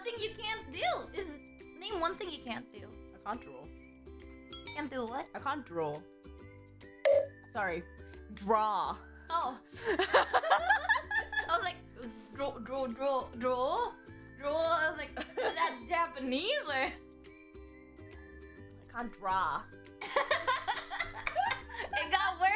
nothing you can't do. Is name one thing you can't do. I can't draw. Can't do what? I can't draw. Sorry, draw. Oh. I was like, draw. I was like, is that Japanese or? I can't draw. It got worse.